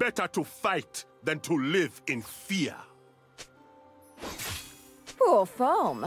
better to fight than to live in fear. Poor form.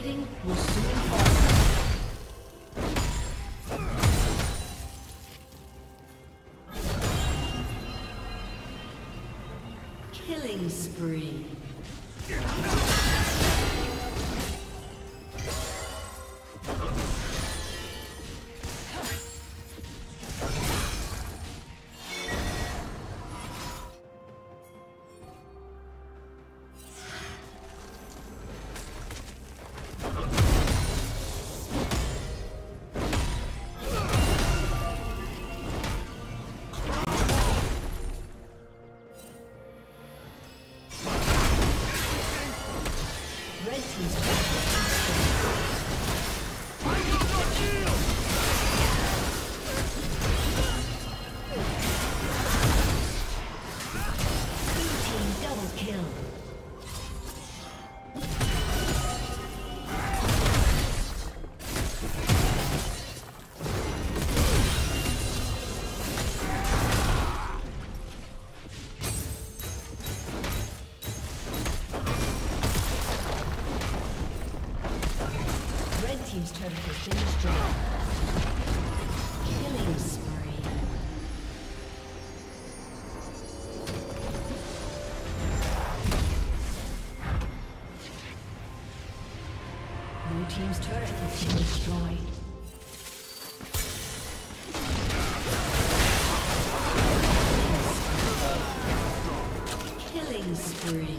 plating will soon fall. Killing spree. Killing spree. Blue team's turret has been destroyed. Killing spree.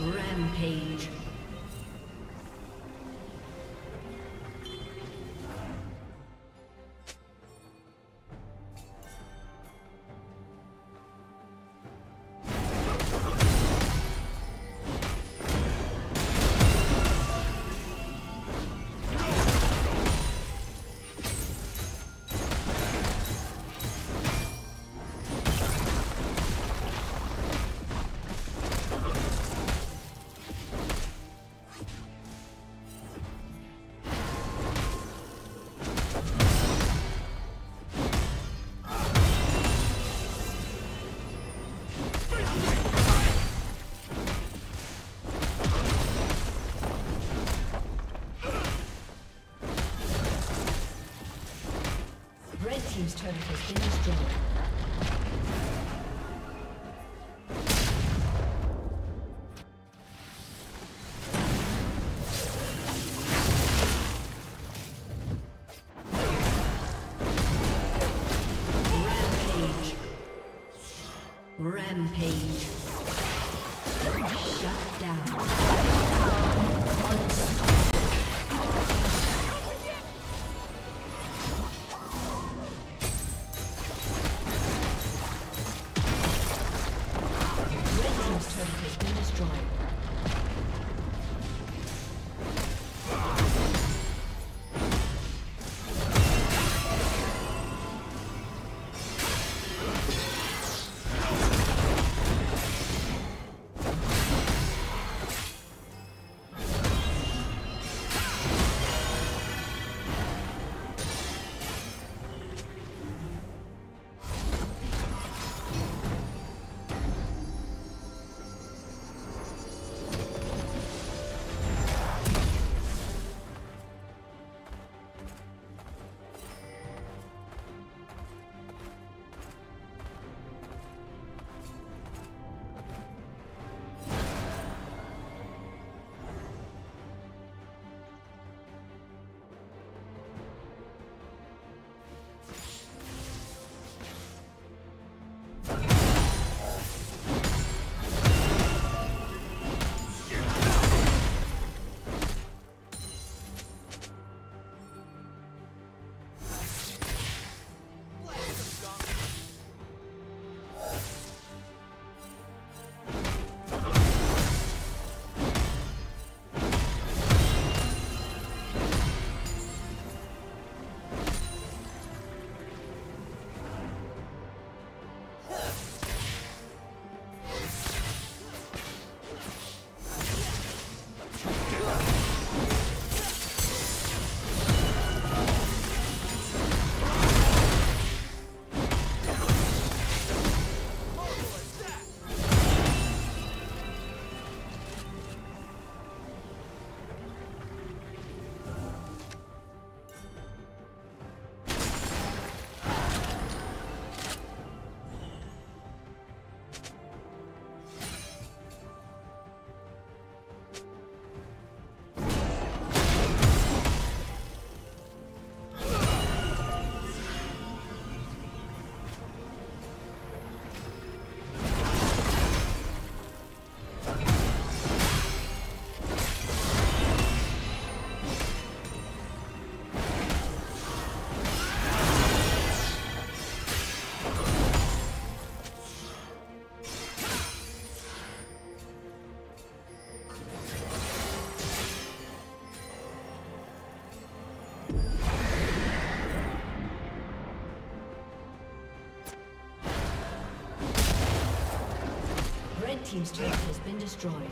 Rampage. Team's turret has been destroyed. team's turret has been destroyed.